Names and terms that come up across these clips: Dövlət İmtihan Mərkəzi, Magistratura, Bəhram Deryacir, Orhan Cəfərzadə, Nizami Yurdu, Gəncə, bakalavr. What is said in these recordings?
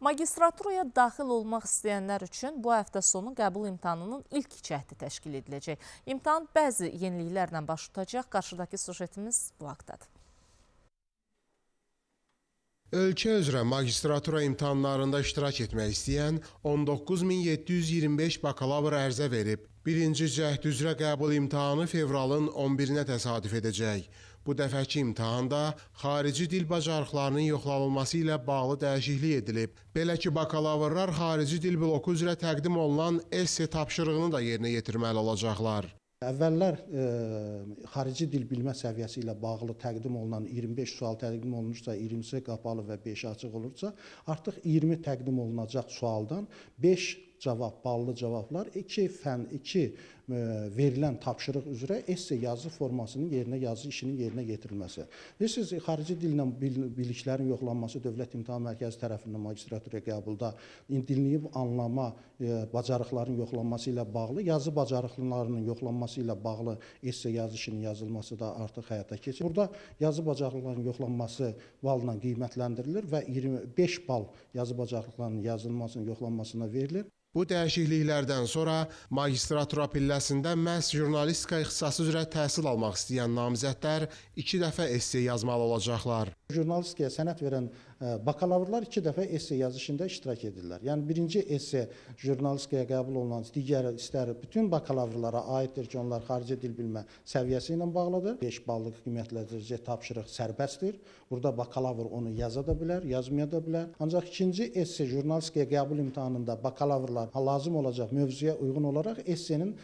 Magistraturaya daxil olmaq istəyənlər üçün bu həftə sonu qəbul imtahanının ilk cəhdi təşkil ediləcək. İmtahan bəzi yeniliklərlə baş tutacaq. Qarşıdakı sujetimiz bu haqdadır. Ölkə üzrə magistratura imtahanlarında iştirak etmək istəyən 19.725 bakalavr ərzə verib. Birinci cəhd üzrə qəbul imtahanı fevralın 11-nə təsadüf edəcək. Bu dəfəki imtahanda xarici dil bacarıqlarının yoxlanılması ilə bağlı dəyişiklik edilib. Belə ki, bakalavrlar xarici dil bloku üzrə təqdim olunan esse tapşırığını da yerinə yetirməli olacaqlar. Əvvəllər xarici dil bilmə səviyyəsi ilə bağlı təqdim olunan 25 sual təqdim olunursa, 20-si qapalı və 5 açıq olursa, artıq 20 təqdim olunacaq sualdan 5 cavab, ballı cavablar, 2 fən, 2 verilən tapşırıq üzrə esse yazı formasının yerinə, yazı işinin yerinə getirilməsi. Bilirsiniz, xarici dillə biliklərin yoxlanması Dövlət İmtihan Mərkəzi tərəfindən magistratura qəbulda dinləyib anlama bacarıqlarının yoxlanması ilə bağlı, yazı bacarıqlarının yoxlanması ilə bağlı esse yazı işinin yazılması da artıq həyata keçir. Burada yazı bacarıqlarının yoxlanması balla qiymətləndirilir və 25 bal yazı bacarıqlarının yazılmasının yoxlanmasına verilir. Bu dəyişikliklərdən sonra magistratura pilləsində məhz jurnalistika ixtisası üzrə təhsil almaq istəyən namizədlər 2 dəfə esse yazmalı olacaqlar. Jurnalistikaya sənət verən bakalavrlar 2 dəfə esse yazışında iştirak edirlər. Yəni birinci esse jurnalistikaya qəbul olunan, digər istər bütün bakalavrlara aiddir ki, onlar xarici dil bilmə səviyyəsi ilə bağlıdır. 5 ballıq qiymətləndirəcək tapşırıq sərbəstdir. Burada bakalavr onu yaza da bilər, yazmaya da bilər. Ancaq ikinci esse jurnalistikaya qəbul imtahanında bakalavrlar lazım olacaq mövzuya uyğun olaraq essenin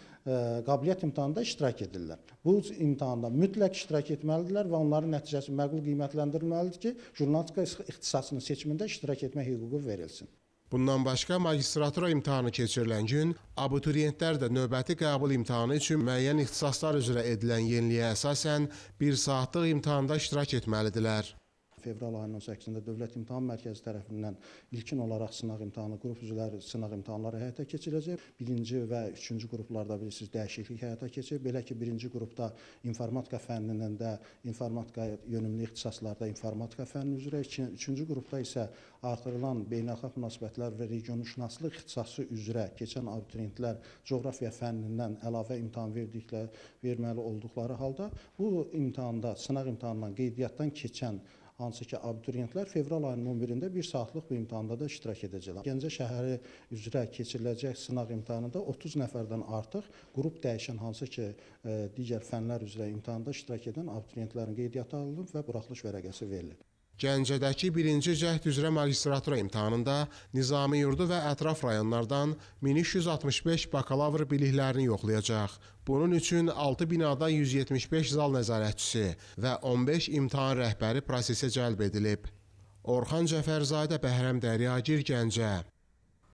qabiliyyət imtahanında iştirak edirlər. Bu imtahanda mütləq iştirak etməlidirlər və onların nəticəsi məqbul qiymətləndirilməlidir ki, jurnalistika ixtisasının seçimində iştirak etmək hüququ verilsin. Bundan başqa magistratura imtahanı keçirilən gün abituriyentlər də növbəti qəbul imtahanı üçün müəyyən ixtisaslar üzrə edilən yeniliyə əsasən 1 saatlıq imtahanda iştirak etməlidirlər. Fevral ayının 18-də Dövlət İmtihan Mərkəzi tərəfindən ilkin olaraq sınaq imtahanı, qrup üzvləri sınaq imtahanları həyata keçiriləcək. 1-ci və 3-cü qruplarda bilirsiniz dəyişiklik həyata keçir. Belə ki, 1-ci qrupda informatika fənnindən də informatika yönümlü ixtisaslarda informatika fənni üzrə, 3-cü qrupda isə artırılan beynəlxalq münasibətlər və regionşünaslıq ixtisası üzrə keçən abituriyentlər coğrafiya fənnindən əlavə imtahan verməli olduqları halda bu imtahanda, sınaq imtahanından, qeydiyyatdan keçən hansı ki, abituriyentlər fevral ayının 11-də 1 saatlıq bu imtahanda da iştirak edəcəklər. Gəncə şəhəri üzrə keçiriləcək sınaq imtahanında 30 nəfərdən artıq qrup dəyişən hansı ki, digər fənlər üzrə imtahanda iştirak edən abituriyentlərin qeydiyyatı alınıb və buraxılış vərəqəsi verilir. Gəncədəki 1-ci cəhd üzrə magistratura imtahanında Nizami Yurdu və ətraf rayonlardan 1365 bakalavr biliklərini yoxlayacaq. Bunun üçün 6 binada 175 zal nəzarətçisi və 15 imtahan rəhbəri prosesə cəlb edilib. Orhan Cəfərzadə, Bəhram Deryacir, Gəncə.